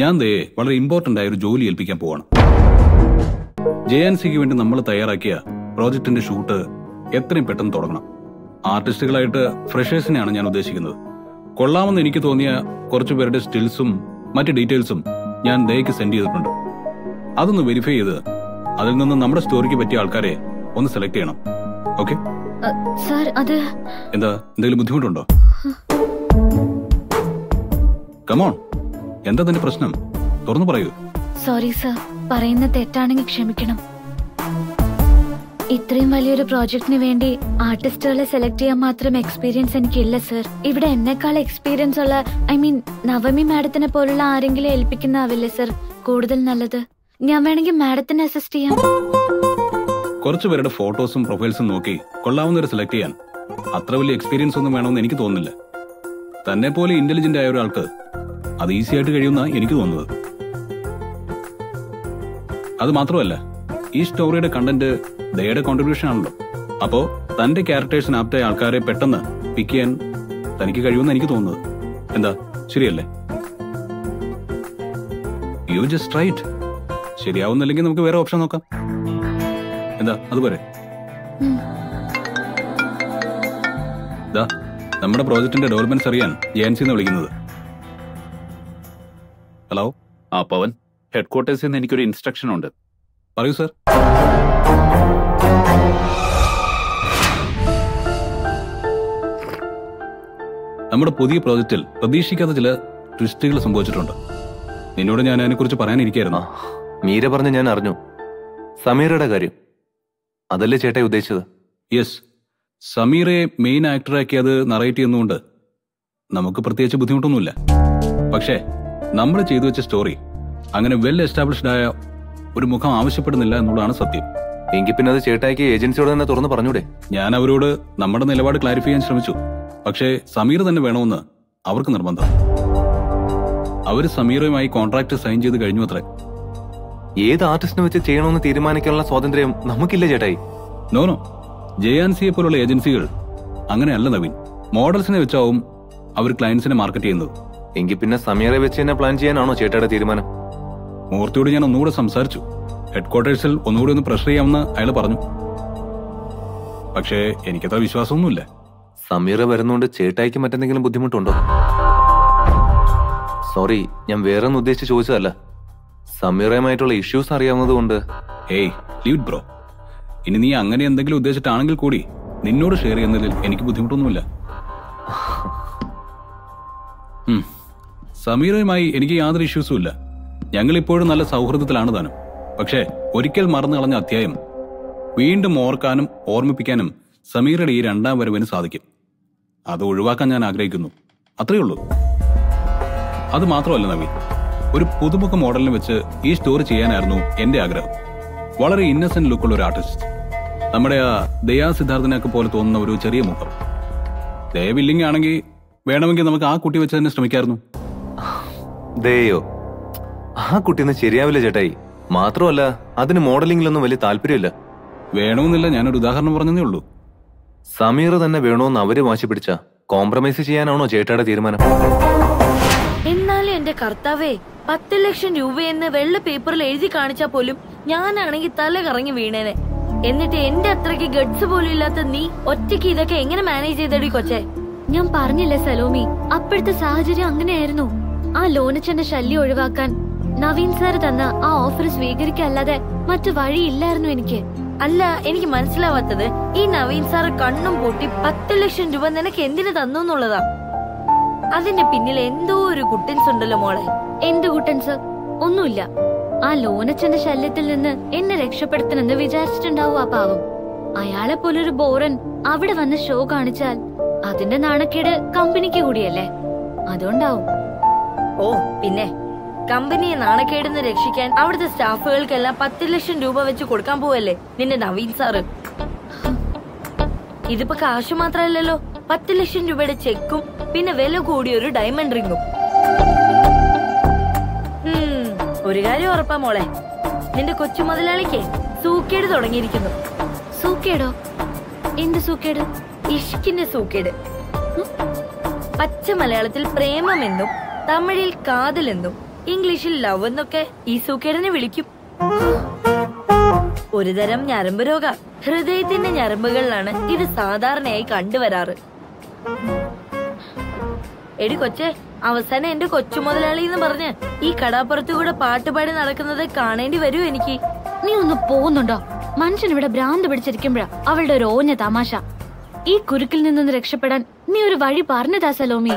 ഞാൻ ദേ വളരെ ഇമ്പോർട്ടന്റ് ആയ ഒരു ജോലി ഏൽപ്പിക്കാൻ പോവാണ്. JNCക്ക് വേണ്ടി നമ്മൾ തയ്യാറാക്കിയ പ്രോജക്ടിന്റെ ഷൂട്ട് എത്രയും പെട്ടെന്ന് തുടങ്ങണം. ആർട്ടിസ്റ്റുകളായിട്ട് ഫ്രഷേഴ്സിനെയാണ് ഞാൻ ഉദ്ദേശിക്കുന്നത്. കൊള്ളാമെന്ന് എനിക്ക് തോന്നിയ കുറച്ചു പേരുടെ സ്റ്റിൽസും മറ്റ് ഡീറ്റെയിൽസും ഞാൻ ദയക്ക് സെൻഡ് ചെയ്തിട്ടുണ്ട്. അതൊന്ന് വെരിഫൈ ചെയ്ത് അതിൽ നിന്ന് നമ്മുടെ സ്റ്റോറിക്ക് പറ്റിയ ആൾക്കാരെ ഒന്ന് സെലക്ട് ചെയ്യണം. Okay sir. അത് എന്താ, എന്തെങ്കിലും ബുദ്ധിമുട്ടുണ്ടോ? കമോൺ, എന്താ തന്റെ പ്രശ്നം? തുറന്നു പറയൂ. സോറി സാർ, പറയുന്ന തെറ്റാണെങ്കിൽ ക്ഷമിക്കണം. ഇത്രയും വലിയൊരു പ്രോജക്ടിന് വേണ്ടി ആർട്ടിസ്റ്റുകളെ സെലക്ട് ചെയ്യാൻ മാത്രം എക്സ്പീരിയൻസ് എനിക്കില്ല സർ. ഇവിടെ എന്നെക്കാൾ എക്സ്പീരിയൻസ് ഉള്ള, നവമി മാഡത്തിനെ പോലുള്ള ആരെങ്കിലും ഏൽപ്പിക്കുന്നാവില്ലേ സർ കൂടുതൽ നല്ലത്? ഞാൻ വേണമെങ്കിൽ മാഡത്തിനെ അസിസ്റ്റ് ചെയ്യാം. കുറച്ചുപേരുടെ ഫോട്ടോസും പ്രൊഫൈൽസും നോക്കി കൊള്ളാവുന്നവരെ സെലക്ട് ചെയ്യാൻ അത്ര വലിയ എക്സ്പീരിയൻസ് ഒന്നും വേണമെന്ന് എനിക്ക് തോന്നുന്നില്ല. തന്നെ പോലെ ഇന്റലിജന്റ് ആയ ഒരാൾക്ക് അത് ഈസി ആയിട്ട് കഴിയുന്ന എനിക്ക് തോന്നുന്നത്. അത് മാത്രമല്ല, ഈ സ്റ്റോറിയുടെ കണ്ടന്റ് ദയയുടെ കോൺട്രിബ്യൂഷൻ ആണല്ലോ. അപ്പോ തന്റെ ക്യാരക്ടേഴ്സിന് ആപ്റ്റായ ആൾക്കാരെ പെട്ടെന്ന് പിക്ക് ചെയ്യാൻ തനിക്ക് കഴിയുമെന്ന് എനിക്ക് തോന്നുന്നത്. എന്താ ശരിയല്ലേ? You just right. ശരിയാവുന്നില്ലെങ്കിൽ നമുക്ക് വേറെ ഓപ്ഷൻ നോക്കാം. എന്താ അതുപോലെ? നമ്മുടെ പ്രോജക്ടിന്റെ ഡെവലപ്മെന്റ്സ് അറിയാൻ ജയൻസിന്ന് വിളിക്കുന്നത്. ഹലോ. ആ പവൻ, ഹെഡ്ക്വാർട്ടേഴ്സിൽ നിന്ന് എനിക്കൊരു ഇൻസ്ട്രക്ഷൻ ഉണ്ട്. പറയൂ സർ. നമ്മുടെ പുതിയ പ്രോജക്റ്റിൽ പ്രതീക്ഷിക്കാത്ത ചില ട്വിസ്റ്റുകൾ സംഭവിച്ചിട്ടുണ്ട്. നിന്നോട് ഞാൻ അതിനെക്കുറിച്ച് പറയാനിരിക്കായിരുന്നു. മീര പറഞ്ഞ് ഞാൻ അറിഞ്ഞു. സമീറയുടെ കാര്യം അതല്ലേ ചേട്ടായി ഉദ്ദേശിച്ചത്? യെസ്. സമീറെ മെയിൻ ആക്ടറാക്കി അത് നറേറ്റ് ചെയ്യുന്നതുകൊണ്ട് നമുക്ക് പ്രത്യേകിച്ച് ബുദ്ധിമുട്ടൊന്നുമില്ല. പക്ഷേ നമ്മൾ ചെയ്തു വെച്ച സ്റ്റോറി അങ്ങനെ വെൽ എസ്റ്റാബ്ലിഷ്ഡ് ആയ ഒരു മുഖം ആവശ്യപ്പെടുന്നില്ല എന്നുള്ളതാണ് സത്യം. എങ്കിൽ പിന്നെ അത് ചേട്ടായിക്ക് ഏജൻസിയോട് തന്നെ തുറന്ന് പറഞ്ഞൂടെ? ഞാൻ അവരോട് നമ്മുടെ നിലപാട് ക്ലാരിഫൈ ചെയ്യാൻ ശ്രമിച്ചു. പക്ഷേ സമീർ തന്നെ വേണമെന്ന് അവർക്ക് നിർബന്ധം. അവർ സമീറുമായി കോൺട്രാക്ട് സൈൻ ചെയ്ത് കഴിഞ്ഞു അത്രേ. ഏത് ആർട്ടിസ്റ്റിനെ വെച്ച് ചെയ്യണമെന്ന് തീരുമാനിക്കാനുള്ള സ്വാതന്ത്ര്യം നമുക്കില്ല ചേട്ടായി. നോനോ, JNCയെ പോലുള്ള ഏജൻസികൾ അങ്ങനെയല്ല നവീൻ. മോഡൽസിനെ വെച്ചാവും അവർ ക്ലയൻസിനെ മാർക്കറ്റ് ചെയ്യുന്നത്. എങ്കിൽ പിന്നെ സമീറെ വെച്ച് തന്നെ പ്ലാൻ ചെയ്യാനാണോ ചേട്ടയുടെ തീരുമാനം? മൂർത്തിയോട് ഞാൻ ഒന്നുകൂടെ സംസാരിച്ചു. ഹെഡ്ക്വാർട്ടേഴ്സിൽ ഒന്നുകൂടി ഒന്ന് പ്രഷർ ചെയ്യാമെന്ന് അയാൾ പറഞ്ഞു. പക്ഷേ എനിക്കത്ര വിശ്വാസമൊന്നുമില്ല. സമീറെ വരുന്നോണ്ട് ചേട്ടായിക്ക് മറ്റെന്തെങ്കിലും ബുദ്ധിമുട്ടുണ്ടോ? സോറി, ഞാൻ വേറെ ഒന്നും ഉദ്ദേശിച്ച് ചോദിച്ചതല്ല. സമീറയുമായിട്ടുള്ള ഇഷ്യൂസ് അറിയാവുന്നത് കൊണ്ട്. ഏയ് ലീവ് ഇറ്റ് ബ്രോ. ഇനി നീ അങ്ങനെ എന്തെങ്കിലും ഉദ്ദേശിച്ചിട്ടാണെങ്കിൽ കൂടി നിന്നോട് ഷെയർ ചെയ്യുന്നതിൽ എനിക്ക് ബുദ്ധിമുട്ടൊന്നുമില്ല. സമീറയുമായി എനിക്ക് യാതൊരു ഇഷ്യൂസും ഇല്ല. ഞങ്ങളിപ്പോഴും നല്ല സൗഹൃദത്തിലാണ് താനും. പക്ഷേ ഒരിക്കൽ മറന്നു കളഞ്ഞ അധ്യായം വീണ്ടും ഓർക്കാനും ഓർമ്മിപ്പിക്കാനും സമീറയുടെ ഈ രണ്ടാം വരവിന് സാധിക്കും. അത് ഒഴിവാക്കാൻ ഞാൻ ആഗ്രഹിക്കുന്നു, അത്രയേ ഉള്ളൂ. അത് മാത്രമല്ല നവീൻ, ഒരു പുതുമുഖ മോഡലിനെ വെച്ച് ഈ സ്റ്റോറി ചെയ്യാനായിരുന്നു എൻ്റെ ആഗ്രഹം. വളരെ ഇന്നസെന്റ് ലുക്കുള്ള ഒരു ആർട്ടിസ്റ്റ്, നമ്മുടെ ആ ദയാ സിദ്ധാർത്ഥനൊക്കെ പോലെ തോന്നുന്ന ഒരു ചെറിയ മുഖം. ദയവില്ലെങ്കിൽ ആണെങ്കിൽ വേണമെങ്കിൽ നമുക്ക് ആ കുട്ടി വെച്ച് തന്നെ ശ്രമിക്കായിരുന്നു. ദയോ ആ കുട്ടിയൊന്നും ശരിയാവില്ല ചേട്ടായി. മാത്രമല്ല, അതിന് മോഡലിംഗിലൊന്നും വലിയ താല്പര്യമില്ല. വേണമെന്നില്ല, ഞാനൊരു ഉദാഹരണം പറഞ്ഞതേ ഉള്ളൂ. സമീർ തന്നെ വേണമെന്ന് അവര് വാശി പിടിച്ച കോംപ്രമൈസ് ചെയ്യാനാണോ ചേട്ടയുടെ തീരുമാനം? എന്നാലും എന്റെ കർത്താവേ, 10 ലക്ഷം രൂപയെന്ന് വെള്ള പേപ്പറിൽ എഴുതി കാണിച്ചാൽ പോലും ഞാനാണെങ്കിൽ തല കറങ്ങി വീണേനെ. എന്നിട്ട് എന്റെ അത്രയ്ക്ക് ഗഡ്സ് പോലും ഇല്ലാത്ത നീ ഒറ്റയ്ക്ക് ഇതൊക്കെ എങ്ങനെ മാനേജ് ചെയ്തടി കൊച്ചെ? ഞാൻ പറഞ്ഞില്ലേ സലോമി, അപ്പോഴത്തെ സാഹചര്യം അങ്ങനെയായിരുന്നു. ആ ലോനച്ചന്റെ ശല്യം ഒഴിവാക്കാൻ നവീൻ സാർ തന്ന ആ ഓഫർ സ്വീകരിക്കല്ലാതെ മറ്റു വഴിയില്ലായിരുന്നു എനിക്ക്. അല്ല, എനിക്ക് മനസ്സിലാവാത്തത് ഈ നവീൻ സാർ കണ്ണും പൂട്ടി 10 ലക്ഷം രൂപ നിനക്ക് എന്തിനു തന്നു എന്നുള്ളതാ. അതിന്റെ പിന്നിൽ എന്തോ ഒരു കുട്ടൻസ് ഉണ്ടല്ലോ മോളെ. എന്ത് കുട്ടൻസ്? ഒന്നുമില്ല. ആ ലോനച്ചന്റെ ശല്യത്തിൽ നിന്ന് എന്നെ രക്ഷപ്പെടുത്തണമെന്ന് വിചാരിച്ചിട്ടുണ്ടാവും ആ പാവം. അയാളെ പോലൊരു ബോറൻ അവിടെ വന്ന് ഷോ കാണിച്ചാൽ അതിന്റെ നാണക്കേട് കമ്പനിക്ക് കൂടിയല്ലേ, അതുകൊണ്ടാവും. ഓ പിന്നെ, കമ്പനിയെ നാണക്കേട് നിന്ന് രക്ഷിക്കാൻ അവിടുത്തെ സ്റ്റാഫുകൾക്കെല്ലാം 10 ലക്ഷം രൂപ വെച്ച് കൊടുക്കാൻ പോവല്ലേ നിന്റെ നവീൻ സാറ്? ഇതിപ്പോ കാശ് മാത്രല്ലോ, 10 ലക്ഷം രൂപയുടെ ചെക്കും പിന്നെ വില കൂടിയൊരു ഡയമണ്ട് റിങ്ങും. ഒരു കാര്യം ഉറപ്പാ മോളെ, നിന്റെ കൊച്ചു മുതലാളിക്ക് സൂക്കേട് തുടങ്ങിയിരിക്കുന്നു. സൂക്കേടോ? എന്ത് സൂക്കേട്? ഇഷ്കിന്റെ സൂക്കേട്. പച്ച മലയാളത്തിൽ പ്രേമമെന്നും തമിഴിൽ കാതൽ എന്നും ഇംഗ്ലീഷിൽ ലവ് എന്നൊക്കെ ഈ സൂക്കേടിനെ വിളിക്കും. ഒരുതരം ഞരമ്പ് രോഗ, ഹൃദയത്തിന്റെ ഞരമ്പുകളിലാണ് ഇത് സാധാരണയായി കണ്ടുവരാറ്. എടി കൊച്ചെ, അവസാനം എന്റെ കൊച്ചു മുതലാളി എന്ന് പറഞ്ഞ് ഈ കടാപ്പുറത്തു കൂടെ പാട്ടുപാടി നടക്കുന്നത് കാണേണ്ടി വരൂ എനിക്ക്. നീ ഒന്ന് പോകുന്നുണ്ടോ? മനുഷ്യനിവിടെ ഭ്രാന്ത് പിടിച്ചിരിക്കുമ്പോഴാ അവളുടെ ഒരു ഓഞ്ഞ തമാശ. ഈ കുരുക്കിൽ നിന്നൊന്ന് രക്ഷപ്പെടാൻ നീ ഒരു വഴി പറഞ്ഞതാ സലോമി.